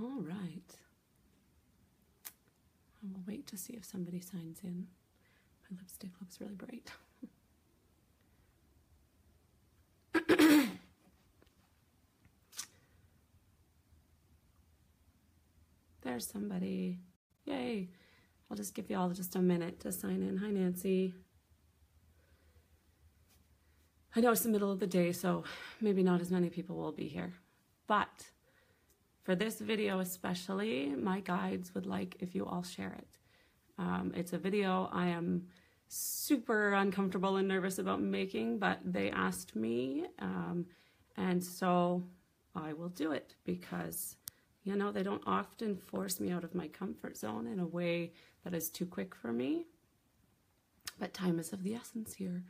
All right. I will wait to see if somebody signs in. My lipstick looks really bright. There's somebody. Yay. I'll just give you all just a minute to sign in. Hi, Nancy. I know it's the middle of the day, so maybe not as many people will be here. But for this video especially, my guides would like if you all share it. It's a video I am super uncomfortable and nervous about making, but they asked me, and so I will do it because, you know, they don't often force me out of my comfort zone in a way that is too quick for me. But time is of the essence here.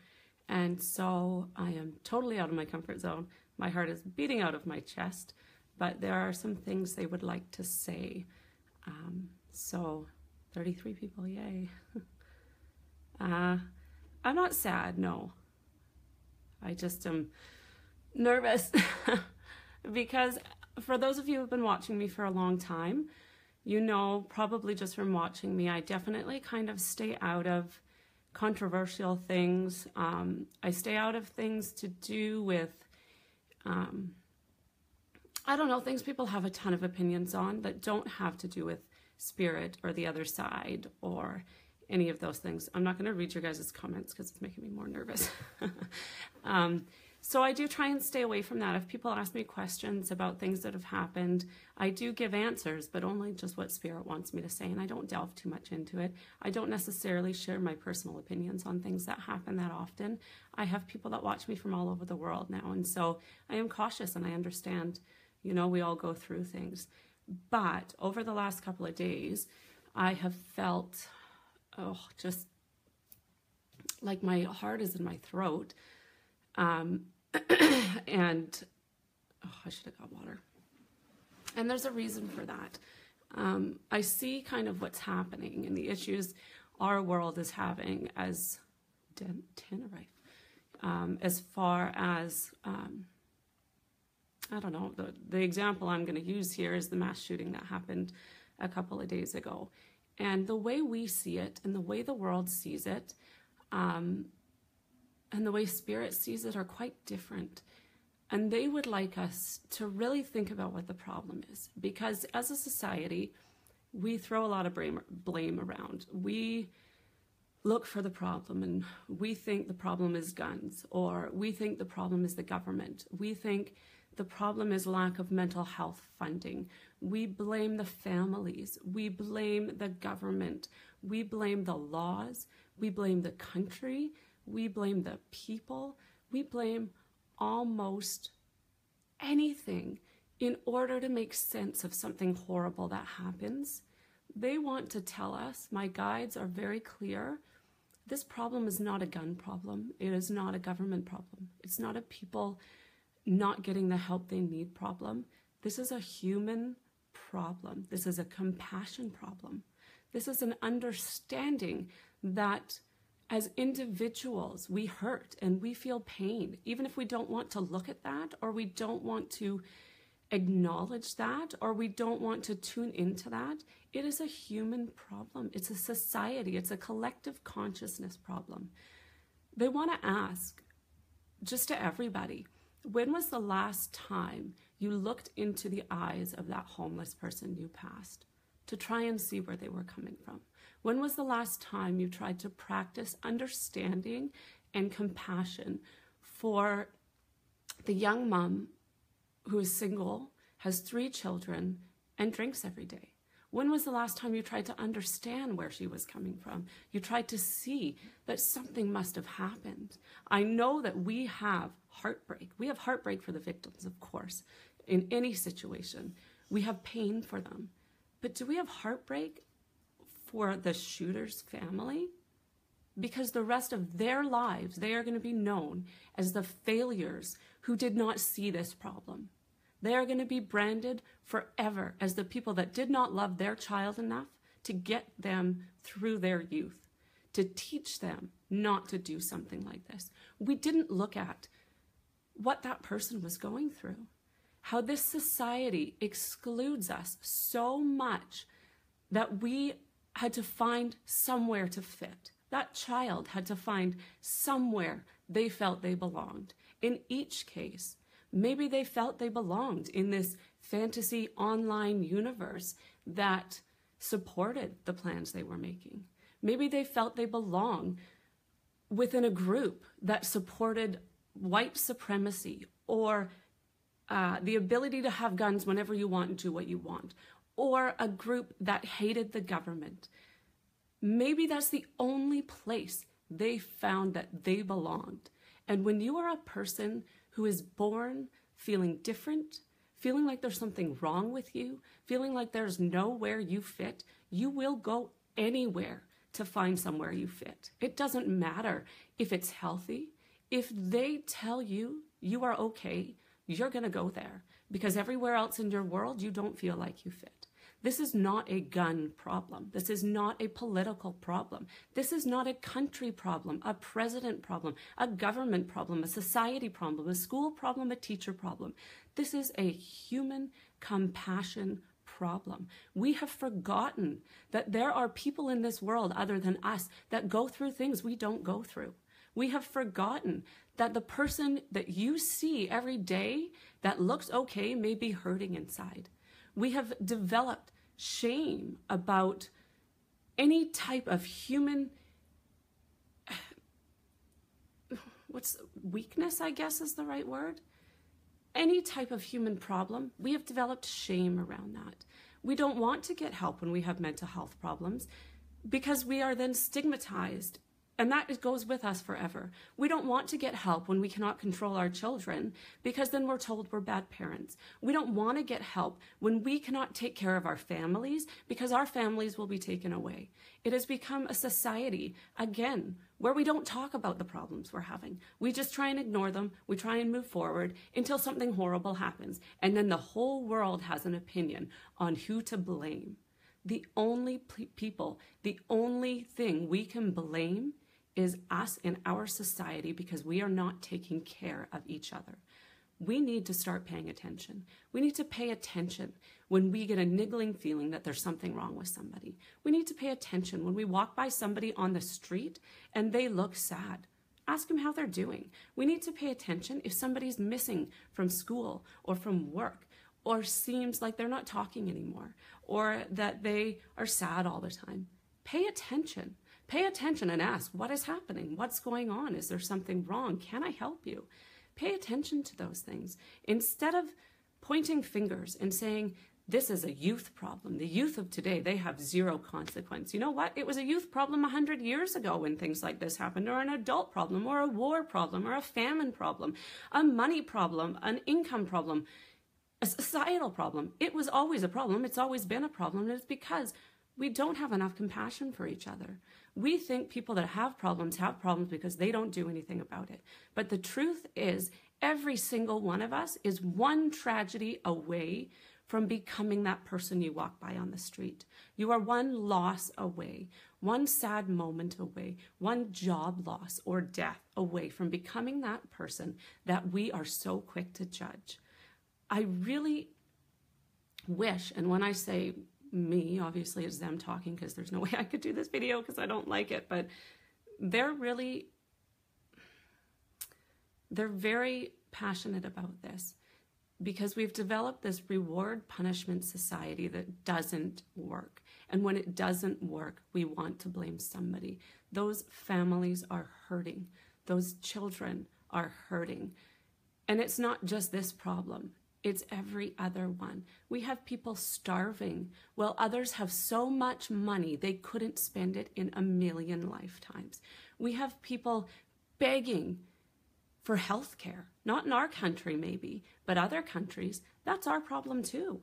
And so I am totally out of my comfort zone. My heart is beating out of my chest, but there are some things they would like to say. So 33 people, yay. I'm not sad, no. I just am nervous because for those of you who have been watching me for a long time, you know, probably just from watching me, I definitely kind of stay out of controversial things. I stay out of things to do with, I don't know, things people have a ton of opinions on that don't have to do with spirit or the other side or any of those things. I'm not going to read your guys' comments because it's making me more nervous. So I do try and stay away from that. If people ask me questions about things that have happened, I do give answers, but only just what Spirit wants me to say, and I don't delve too much into it. I don't necessarily share my personal opinions on things that happen that often. I have people that watch me from all over the world now, and so I am cautious, and I understand, you know, we all go through things. But over the last couple of days, I have felt, oh, just like my heart is in my throat. And, oh, I should have got water. And there's a reason for that. I see kind of what's happening and the issues our world is having as Tenerife, as far as, I don't know, the example I'm going to use here is the mass shooting that happened a couple of days ago. And the way we see it and the way the world sees it, and the way Spirit sees it are quite different. And they would like us to really think about what the problem is, because as a society, we throw a lot of blame around. We look for the problem and we think the problem is guns, or we think the problem is the government. We think the problem is lack of mental health funding. We blame the families. We blame the government. We blame the laws. We blame the country. We blame the people. We blame almost anything in order to make sense of something horrible that happens. They want to tell us, my guides are very clear, this problem is not a gun problem. It is not a government problem. It's not a people not getting the help they need problem. This is a human problem. This is a compassion problem. This is an understanding that as individuals, we hurt and we feel pain, even if we don't want to look at that, or we don't want to acknowledge that, or we don't want to tune into that. It is a human problem. It's a society. It's a collective consciousness problem. They want to ask, just to everybody, when was the last time you looked into the eyes of that homeless person you passed to try and see where they were coming from? When was the last time you tried to practice understanding and compassion for the young mom who is single, has 3 children, and drinks every day? When was the last time you tried to understand where she was coming from? You tried to see that something must have happened. I know that we have heartbreak. We have heartbreak for the victims, of course, in any situation. We have pain for them. But do we have heartbreak for the shooter's family? Because the rest of their lives, they are going to be known as the failures who did not see this problem. They are going to be branded forever as the people that did not love their child enough to get them through their youth, to teach them not to do something like this. We didn't look at what that person was going through. how this society excludes us so much that we had to find somewhere to fit. That child had to find somewhere they felt they belonged. In each case, maybe they felt they belonged in this fantasy online universe that supported the plans they were making. Maybe they felt they belonged within a group that supported white supremacy or the ability to have guns whenever you want and do what you want, or a group that hated the government. Maybe that's the only place they found that they belonged. And when you are a person who is born feeling different, feeling like there's something wrong with you, feeling like there's nowhere you fit, you will go anywhere to find somewhere you fit. It doesn't matter if it's healthy. If they tell you you are okay, you're gonna go there, because everywhere else in your world, you don't feel like you fit. This is not a gun problem. This is not a political problem. This is not a country problem, a president problem, a government problem, a society problem, a school problem, a teacher problem. This is a human compassion problem. We have forgotten that there are people in this world other than us that go through things we don't go through. We have forgotten that the person that you see every day that looks okay may be hurting inside. We have developed shame about any type of human weakness, I guess is the right word. Any type of human problem, we have developed shame around that. We don't want to get help when we have mental health problems because we are then stigmatized, and that goes with us forever. We don't want to get help when we cannot control our children because then we're told we're bad parents. We don't want to get help when we cannot take care of our families because our families will be taken away. It has become a society, again, where we don't talk about the problems we're having. We just try and ignore them. We try and move forward until something horrible happens. And then the whole world has an opinion on who to blame. The only people, the only thing we can blame is us and our society, because we are not taking care of each other. We need to start paying attention. We need to pay attention when we get a niggling feeling that there's something wrong with somebody. We need to pay attention when we walk by somebody on the street and they look sad. Ask them how they're doing. We need to pay attention if somebody's missing from school or from work, or seems like they're not talking anymore, or that they are sad all the time. Pay attention. Pay attention and ask, what is happening? What's going on? Is there something wrong? Can I help you? Pay attention to those things. Instead of pointing fingers and saying, this is a youth problem. The youth of today, they have zero consequence. You know what? It was a youth problem 100 years ago when things like this happened, or an adult problem, or a war problem, or a famine problem, a money problem, an income problem, a societal problem. It was always a problem. It's always been a problem. And it's because we don't have enough compassion for each other. We think people that have problems because they don't do anything about it. But the truth is, every single one of us is one tragedy away from becoming that person you walk by on the street. You are one loss away, one sad moment away, one job loss or death away from becoming that person that we are so quick to judge. I really wish, and when I say me, obviously it's them talking because there's no way I could do this video because I don't like it, but they're very passionate about this because we've developed this reward punishment society that doesn't work. And when it doesn't work, we want to blame somebody. Those families are hurting. Those children are hurting. And it's not just this problem. It's every other one. We have people starving while others have so much money they couldn't spend it in a million lifetimes. We have people begging for health care. Not in our country maybe, but other countries. That's our problem too.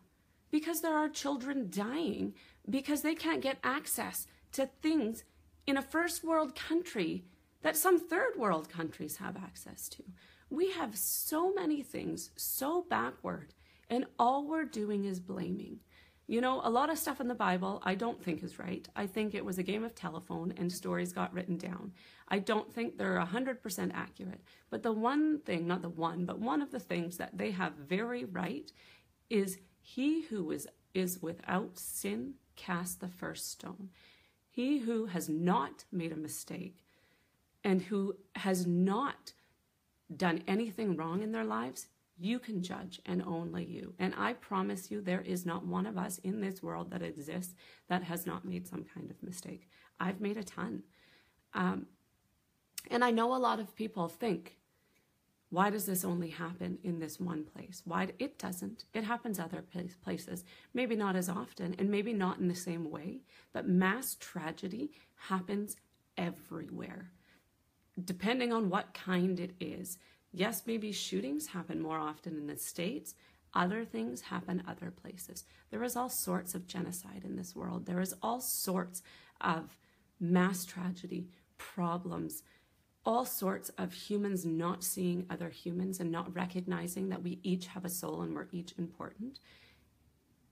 Because there are children dying because they can't get access to things in a first world country that some third world countries have access to. We have so many things so backward, and all we're doing is blaming. You know, a lot of stuff in the Bible I don't think is right. I think it was a game of telephone and stories got written down. I don't think they're 100% accurate. But the one thing, not the one, but one of the things that they have very right is he who is without sin cast the first stone. He who has not made a mistake and who has not done anything wrong in their lives, you can judge, and only you. And I promise you, there is not one of us in this world that exists that has not made some kind of mistake. I've made a ton. And I know a lot of people think, why does this only happen in this one place? Why? It doesn't. It happens other places. Maybe not as often, and maybe not in the same way, but mass tragedy happens everywhere, depending on what kind it is. Yes, maybe shootings happen more often in the States. Other things happen other places. There is all sorts of genocide in this world. There is all sorts of mass tragedy, problems, all sorts of humans not seeing other humans and not recognizing that we each have a soul and we're each important.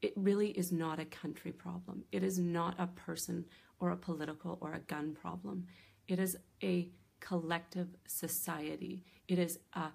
It really is not a country problem. It is not a person or a political or a gun problem. It is a collective society. It is a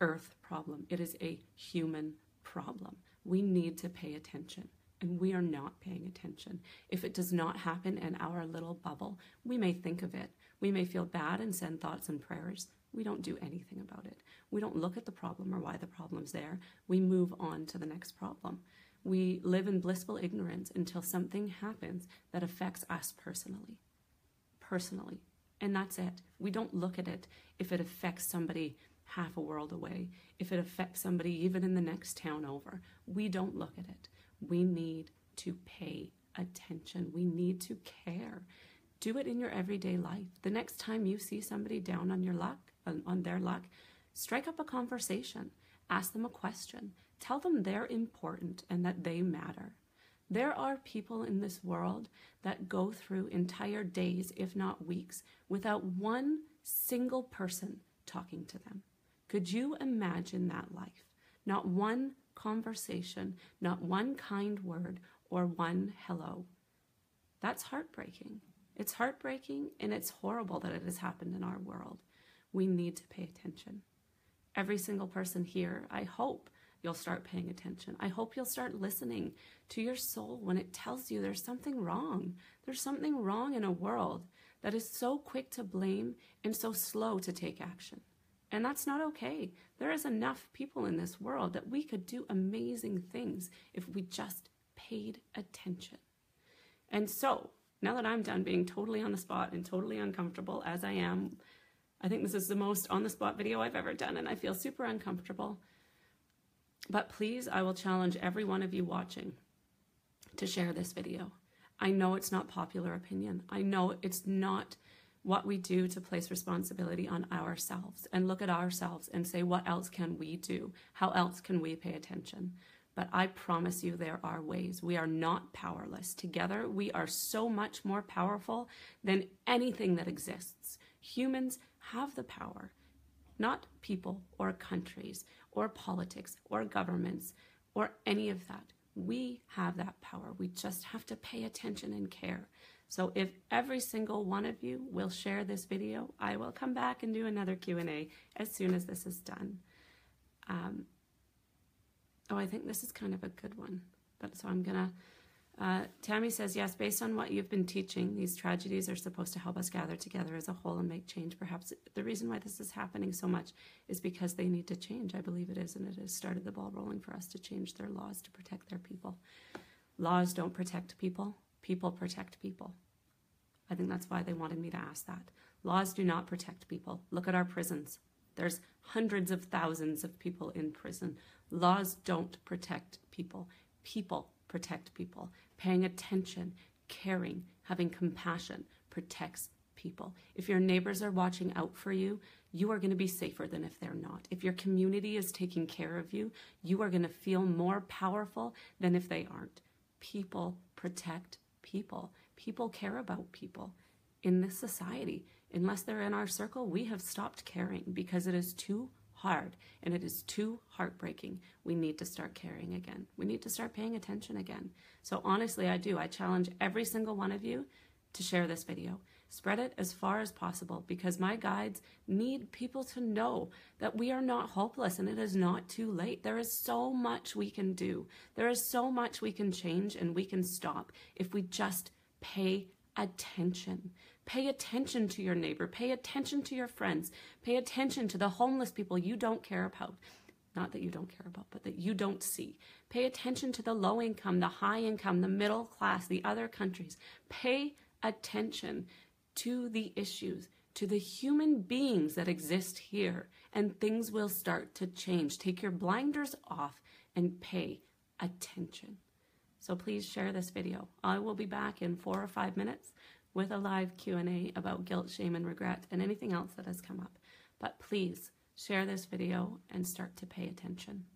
earth problem. It is a human problem. We need to pay attention, and we are not paying attention. If it does not happen in our little bubble, we may think of it. We may feel bad and send thoughts and prayers. We don't do anything about it. We don't look at the problem or why the problem's there. We move on to the next problem. We live in blissful ignorance until something happens that affects us personally. Personally. And that's it. We don't look at it if it affects somebody half a world away, if it affects somebody even in the next town over. We don't look at it. We need to pay attention. We need to care. Do it in your everyday life. The next time you see somebody down on your luck, on their luck, strike up a conversation. Ask them a question. Tell them they're important and that they matter. There are people in this world that go through entire days, if not weeks, without one single person talking to them. Could you imagine that life? Not one conversation, not one kind word, or one hello. That's heartbreaking. It's heartbreaking, and it's horrible that it has happened in our world. We need to pay attention. Every single person here, I hope, you'll start paying attention. I hope you'll start listening to your soul when it tells you there's something wrong. There's something wrong in a world that is so quick to blame and so slow to take action. And that's not okay. There is enough people in this world that we could do amazing things if we just paid attention. And so, now that I'm done being totally on the spot and totally uncomfortable as I am, I think this is the most on-the-spot video I've ever done, and I feel super uncomfortable. But please, I will challenge every one of you watching to share this video. I know it's not popular opinion. I know it's not what we do to place responsibility on ourselves and look at ourselves and say, what else can we do? How else can we pay attention? But I promise you there are ways. We are not powerless. Together, we are so much more powerful than anything that exists. Humans have the power. Not people or countries or politics or governments or any of that. We have that power. We just have to pay attention and care. So if every single one of you will share this video, I will come back and do another Q&A as soon as this is done. Oh, I think this is kind of a good one. But so I'm gonna... Tammy says, yes, based on what you've been teaching, these tragedies are supposed to help us gather together as a whole and make change. Perhaps the reason why this is happening so much is because they need to change. I believe it is, and it has started the ball rolling for us to change their laws to protect their people. Laws don't protect people. People protect people. I think that's why they wanted me to ask that. Laws do not protect people. Look at our prisons. There's hundreds of thousands of people in prison. Laws don't protect people. People protect people. Paying attention, caring, having compassion protects people. If your neighbors are watching out for you, you are going to be safer than if they're not. If your community is taking care of you, you are going to feel more powerful than if they aren't. People protect people. People care about people in this society. Unless they're in our circle, we have stopped caring because it is too hard, and it is too heartbreaking. We need to start caring again. We need to start paying attention again. So honestly, I do. I challenge every single one of you to share this video. Spread it as far as possible, because my guides need people to know that we are not hopeless and it is not too late. There is so much we can do. There is so much we can change, and we can stop if we just pay attention. Pay attention to your neighbor. Pay attention to your friends. Pay attention to the homeless people you don't care about. Not that you don't care about, but that you don't see. Pay attention to the low income, the high income, the middle class, the other countries. Pay attention to the issues, to the human beings that exist here, and things will start to change. Take your blinders off and pay attention. So please share this video. I will be back in 4 or 5 minutes with a live Q&A about guilt, shame, and regret, and anything else that has come up. But please share this video and start to pay attention.